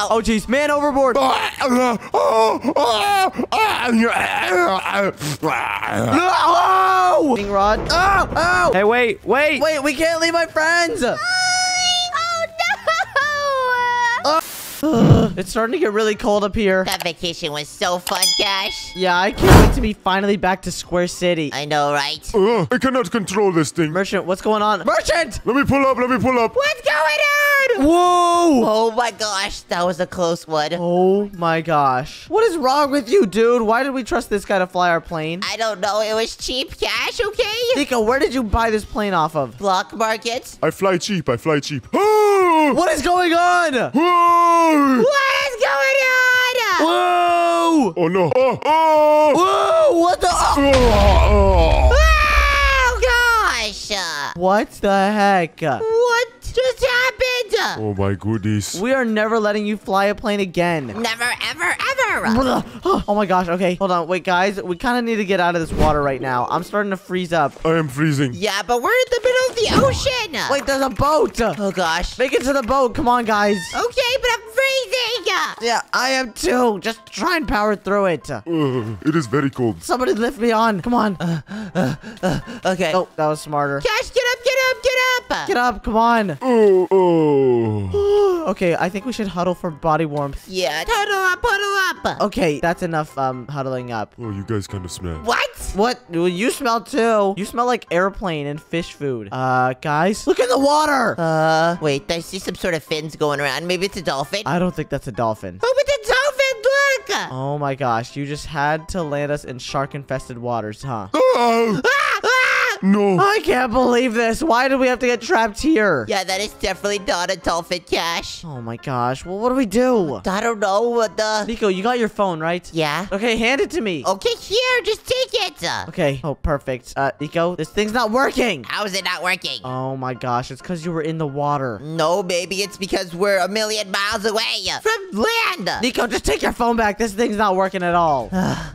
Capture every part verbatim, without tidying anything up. Ow. Oh, jeez. Man overboard. No! Ring rod. Oh, oh. Hey, wait, wait. Wait, we can't leave my friends. Hi. Oh, no. Oh. It's starting to get really cold up here. That vacation was so fun, Cash. Yeah, I can't wait to be finally back to Square City. I know, right? Uh, I cannot control this thing. Merchant, what's going on? Merchant! Let me pull up, let me pull up. What's going on? Whoa! Oh my gosh, that was a close one. Oh my gosh. What is wrong with you, dude? Why did we trust this guy to fly our plane? I don't know. It was cheap, Cash, okay? Nico, where did you buy this plane off of? Block markets. I fly cheap, I fly cheap. What is going on? Whoa. What is going on? Whoa! Oh no! Oh! Oh! Whoa! What the? Oh, oh, oh. Oh gosh! What the heck? What just happened? Oh my goodies! We are never letting you fly a plane again. Never, ever, ever. Oh my gosh! Okay, hold on. Wait, guys, we kind of need to get out of this water right now. I'm starting to freeze up. I am freezing. Yeah, but we're in the middle. The ocean. Wait, there's a boat. Oh, gosh. Make it to the boat. Come on, guys. Okay, but I'm freezing. Yeah, I am too. Just try and power through it. Uh, it is very cold. Somebody lift me on. Come on. Uh, uh, uh, okay. Oh, that was smarter. Cash, get up, get up, get up. Get up. Come on. Oh, oh. Okay, I think we should huddle for body warmth. Yeah, huddle up, huddle up. Okay, that's enough um, huddling up. Oh, you guys kind of smell. What? What? Well, you smell too. You smell like airplane and fish food. Uh, Uh, guys, look in the water. Uh, wait, I see some sort of fins going around. Maybe it's a dolphin. I don't think that's a dolphin. Oh, but it's a dolphin, look! Oh my gosh, you just had to land us in shark-infested waters, huh? Oh! Ah! Ah! No. I can't believe this. Why did we have to get trapped here? Yeah, that is definitely not a dolphin, Cash. Oh my gosh. Well, what do we do? I don't know. What the? Nico, you got your phone, right? Yeah. Okay, hand it to me. Okay, here, just take. Okay. Oh, perfect. Uh, Nico, this thing's not working. How is it not working? Oh my gosh, it's because you were in the water. No, baby, it's because we're a million miles away from land. Nico, just take your phone back. This thing's not working at all.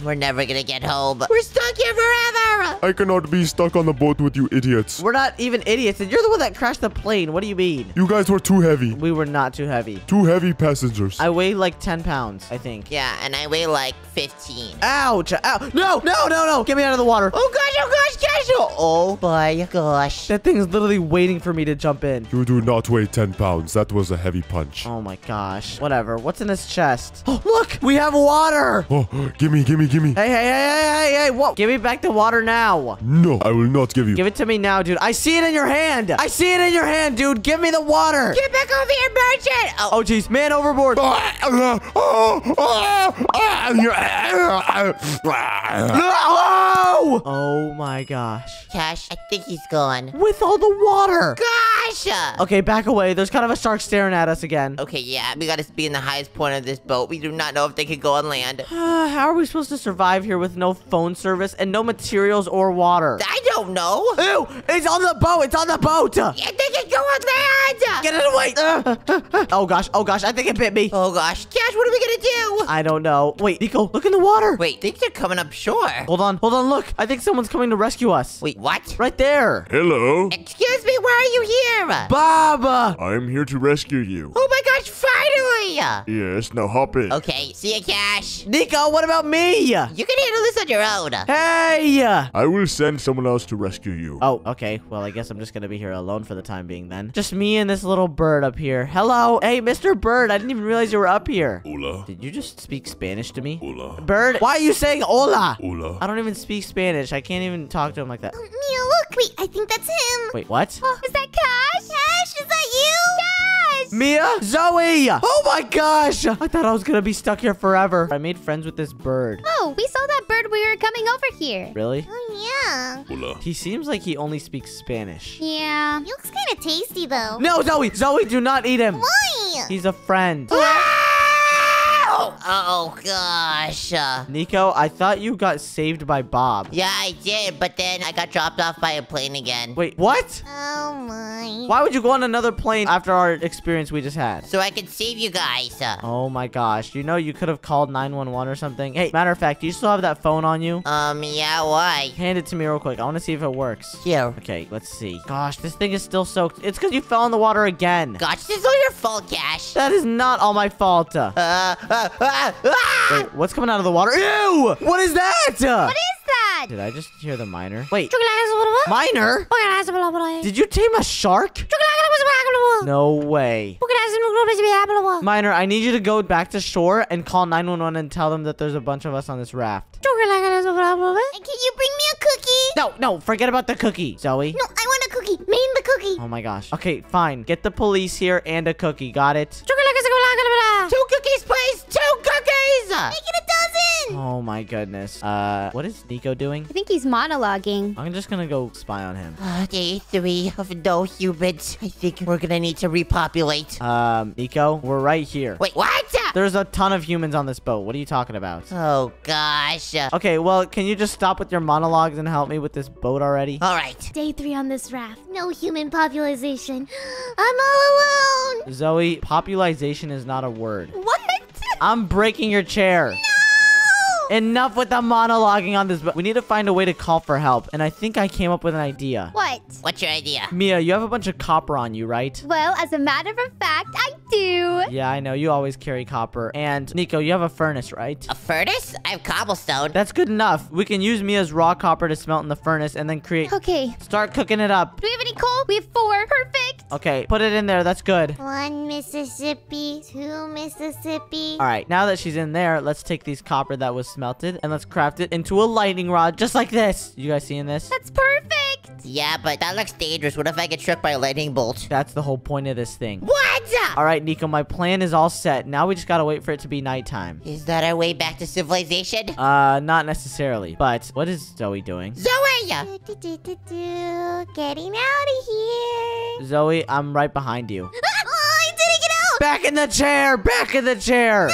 We're never gonna get home. We're stuck here forever. I cannot be stuck on the boat with you idiots. We're not even idiots, and you're the one that crashed the plane. What do you mean? You guys were too heavy. We were not too heavy. Two heavy passengers. I weigh like ten pounds, I think. Yeah, and I weigh like fifteen. Ouch! Ow! No! No! No! No! Get me out of the water. Oh, gosh, oh, gosh, gosh. Oh, oh, my gosh. That thing is literally waiting for me to jump in. You do not weigh ten pounds. That was a heavy punch. Oh, my gosh. Whatever. What's in this chest? Oh, look. We have water. Oh, gimme, gimme, gimme. Hey, hey, hey, hey, hey, hey. Whoa. Give me back the water now. No, I will not give you. Give it to me now, dude. I see it in your hand. I see it in your hand, dude. Give me the water. Get back over here, merchant. Oh, oh geez. Man overboard. No. Oh my gosh. Cash, I think he's gone. With all the water. Gosh. Okay, back away. There's kind of a shark staring at us again. Okay, yeah. We gotta be in the highest point of this boat. We do not know if they could go on land. Uh, how are we supposed to survive here with no phone service and no materials or water? I don't know. Ew. It's on the boat. It's on the boat. Yeah, they can go on land. Get it away. Uh, uh, uh. Oh gosh. Oh gosh. I think it bit me. Oh gosh. Cash, what are we gonna do? I don't know. Wait, Nico, look in the water. Wait, I think they're coming up shore. Hold on. Hold on. Look. I think someone's coming to rescue us. Wait, what? Right there. Hello. Excuse me, why are you here? Bob! I'm here to rescue you. Oh my gosh, finally! Yes, now hop in. Okay, see ya, Cash. Nico, what about me? You can handle this on your own. Hey! I will send someone else to rescue you. Oh, okay. Well, I guess I'm just gonna be here alone for the time being then. Just me and this little bird up here. Hello. Hey, Mister Bird, I didn't even realize you were up here. Hola. Did you just speak Spanish to me? Hola. Bird, why are you saying hola? Hola. I don't even speak Spanish. I can't even talk to him like that. Mia, look. Wait, I think that's him. Wait, what? Oh, is that Cash? Cash, is that you? Cash! Mia? Zoey! Oh my gosh! I thought I was gonna be stuck here forever. I made friends with this bird. Oh, we saw that bird when we were coming over here. Really? Oh, yeah. Hola. He seems like he only speaks Spanish. Yeah. He looks kind of tasty, though. No, Zoey! Zoey, do not eat him. Why? He's a friend. Ah! Oh, Oh, gosh. Nico, I thought you got saved by Bob. Yeah, I did, but then I got dropped off by a plane again. Wait, what? Oh, my. Why would you go on another plane after our experience we just had? So I could save you guys. Oh, my gosh. You know, you could have called nine one one or something. Hey, matter of fact, do you still have that phone on you? Um, yeah, why? Hand it to me real quick. I want to see if it works. Here. Okay, let's see. Gosh, this thing is still soaked. It's because you fell in the water again. Gosh, this is all your fault, Cash. That is not all my fault. Uh, uh, uh, ah! Wait, what's coming out of the water? Ew! What is that? What is that? Did I just hear the miner? Wait. Miner? Did you tame a shark? No way. Miner, I need you to go back to shore and call nine one one and tell them that there's a bunch of us on this raft. Can you bring me a cookie? No, no, forget about the cookie, Zoey. No, I want a cookie. Main the cookie. Oh my gosh. Okay, fine. Get the police here and a cookie. Got it? Two cookies, please. Two cookies. Make it a dozen. Oh my goodness. Uh, what is Nico doing? I think he's monologuing. I'm just gonna go spy on him. Uh, day three of no humans. I think we're gonna need to repopulate. Um, Nico, we're right here. Wait, what? There's a ton of humans on this boat. What are you talking about? Oh, gosh. Okay, well, can you just stop with your monologues and help me with this boat already? All right. Day three on this raft. No human population. I'm all alone. Zoey, population is not a word. What? I'm breaking your chair. No! Enough with the monologuing on this, but we need to find a way to call for help. And I think I came up with an idea. What? What's your idea? Mia, you have a bunch of copper on you, right? Well, as a matter of fact, I do. Yeah, I know. You always carry copper. And Nico, you have a furnace, right? A furnace? I have cobblestone. That's good enough. We can use Mia's raw copper to smelt in the furnace and then create... Okay. Start cooking it up. Do we have any coal? We have four. Perfect. Okay, put it in there. That's good. One Mississippi, two Mississippi. All right, now that she's in there, let's take these copper that was smelted and let's craft it into a lightning rod just like this. You guys seeing this? That's perfect. Yeah, but that looks dangerous. What if I get struck by a lightning bolt? That's the whole point of this thing. What? All right, Nico, my plan is all set. Now we just gotta wait for it to be nighttime. Is that our way back to civilization? Uh, not necessarily, but what is Zoey doing? Zoey! Do, do, do, do, do. Getting out of here. Zoey, I'm right behind you. Oh, I didn't get out! Back in the chair! Back in the chair! No!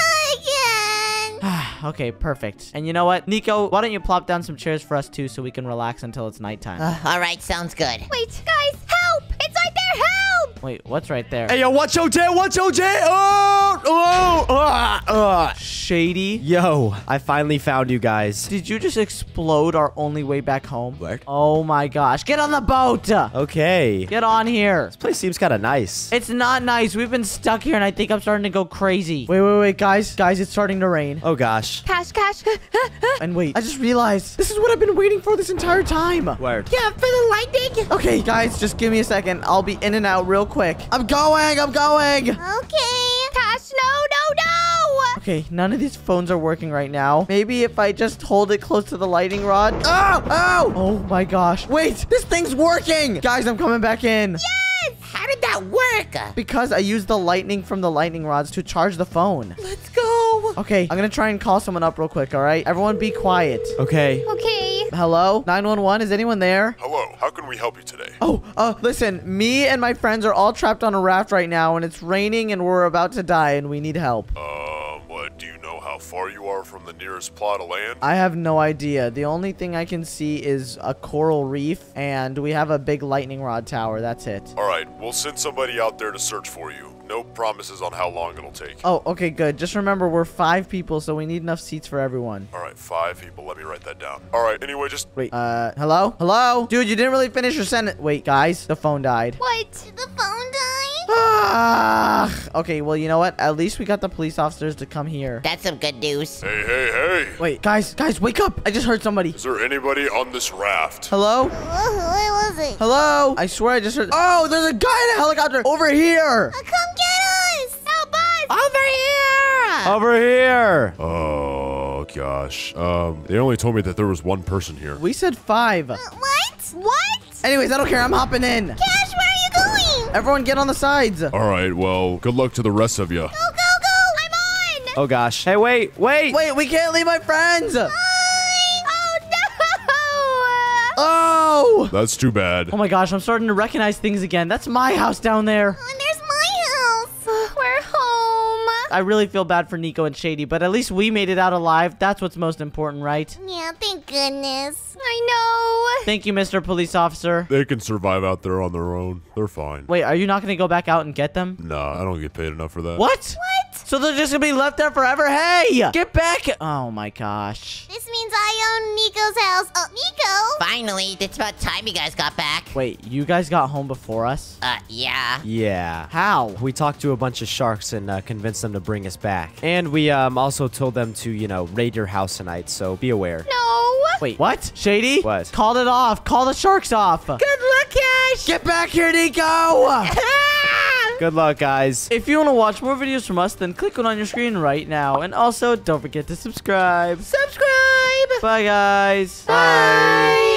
Okay, perfect. And you know what? Nico, why don't you plop down some chairs for us, too, so we can relax until it's nighttime? Uh, all right, sounds good. Wait, guys, help! It's right there, help! Wait, what's right there? Hey, yo, watch your chair, watch your chair! Oh, oh, ah, ah. Shady. Yo, I finally found you guys. Did you just explode our only way back home? What? Oh, my gosh. Get on the boat! Okay. Get on here. This place seems kind of nice. It's not nice. We've been stuck here, and I think I'm starting to go crazy. Wait, wait, wait, guys. Guys, it's starting to rain. Oh, gosh. Cash, cash. And wait, I just realized this is what I've been waiting for this entire time. Word. Yeah, for the lightning. Okay, guys, just give me a second. I'll be in and out real quick. I'm going. I'm going. Okay. Cash, no, no, no. Okay, none of these phones are working right now. Maybe if I just hold it close to the lightning rod. Oh, oh. Oh, my gosh. Wait, this thing's working. Guys, I'm coming back in. Yeah. How did that work? Because I used the lightning from the lightning rods to charge the phone. Let's go. Okay, I'm going to try and call someone up real quick, all right? Everyone be quiet. Okay. Okay. Hello? nine one one, is anyone there? Hello, how can we help you today? Oh, uh, listen, me and my friends are all trapped on a raft right now, and it's raining, and we're about to die, and we need help. Um, what do you know how far you are from the nearest plot of land? I have no idea. The only thing I can see is a coral reef, and we have a big lightning rod tower. That's it. All right, we'll send somebody out there to search for you. No promises on how long it'll take. Oh, okay, good. Just remember, we're five people, so we need enough seats for everyone. All right, five people. Let me write that down. All right, anyway, just... Wait, uh, hello? Hello? Dude, you didn't really finish your sentence. Wait, guys, the phone died. What? Did the phone die? Ah! Okay, well, you know what? At least we got the police officers to come here. That's some good news. Hey, hey, hey. Wait, guys, guys, wake up. I just heard somebody. Is there anybody on this raft? Hello? Who was it? Hello? I swear I just heard... Oh, there's a guy in a helicopter over here. I'll come get us. Help us. Over here. Over here. Oh, gosh. Um, they only told me that there was one person here. We said five. Uh, what? What? Anyways, I don't care. I'm hopping in. Cash, where are you going? Everyone get on the sides. All right, well, good luck to the rest of you. Go, go, go. I'm on. Oh, gosh. Hey, wait, wait. Wait, we can't leave my friends. Bye. Oh, no. Oh. That's too bad. Oh, my gosh. I'm starting to recognize things again. That's my house down there. Oh, and there's my house. We're home. I really feel bad for Nico and Shady, but at least we made it out alive. That's what's most important, right? Yeah, thank goodness. I know. Thank you, Mister Police Officer. They can survive out there on their own. They're fine. Wait, are you not going to go back out and get them? No, nah, I don't get paid enough for that. What? What? So they're just going to be left there forever? Hey, get back. Oh, my gosh. This means I own Nico's house. Oh, Nico. Finally, it's about time you guys got back. Wait, you guys got home before us? Uh, yeah. Yeah. How? We talked to a bunch of sharks and uh, convinced them to bring us back. And we um also told them to, you know, raid your house tonight, so be aware. No. Wait, what? Shady? What? Called it off. Call the sharks off. Good luck, Cash. Get back here, Nico. Good luck, guys. If you want to watch more videos from us, then click one on your screen right now. And also, don't forget to subscribe. Subscribe. Bye, guys. Bye. Bye.